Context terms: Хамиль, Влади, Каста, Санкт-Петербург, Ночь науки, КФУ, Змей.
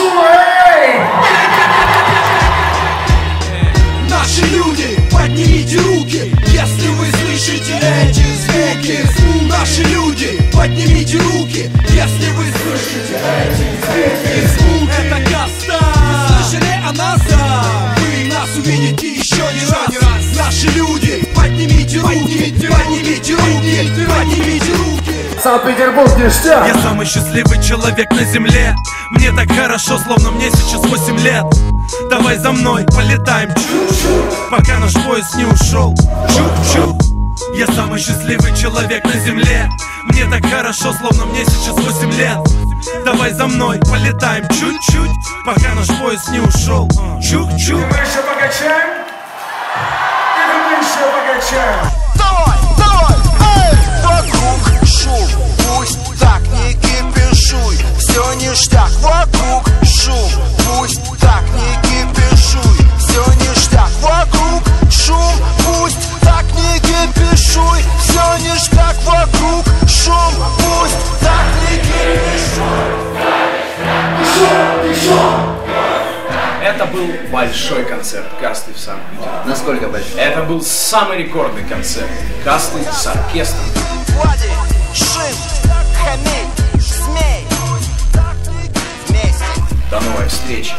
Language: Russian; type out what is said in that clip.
Шумей! Наши люди, поднимите руки, если вы слышите эти звуки. Наши люди, поднимите руки, если вы слышите эти звуки. Это Каста, слышали о нас? Вы нас увидите еще не раз. Наши люди, поднимите руки, поднимите руки, поднимите руки. Санкт-Петербург, ништяк! Я самый счастливый человек на земле. Мне так хорошо, словно мне сейчас 8 лет. Давай за мной, полетаем, чу-чу, пока наш поезд не ушел, чу-чу. Я самый счастливый человек на земле. Мне так хорошо, словно мне сейчас 8 лет. Давай за мной, полетаем, чуть-чуть, пока наш поезд не ушел, чу-чу. И мы еще покачаем, и мы еще покачаем. Давай, давай, эй! Вокруг шум, пусть так не кипишуй. Все ништяк, вокруг шум, пусть так не кипишуй. Все ништяк, вокруг шум, пусть так не кипишуй. Все ништяк, вокруг шум, пусть так не кипишуй. Это был большой концерт Касты в Санкт-Петербурге. Насколько большой? Это был самый рекордный концерт Касты с оркестром. Влади, Шин, Хамиль, Змей. До новой встречи!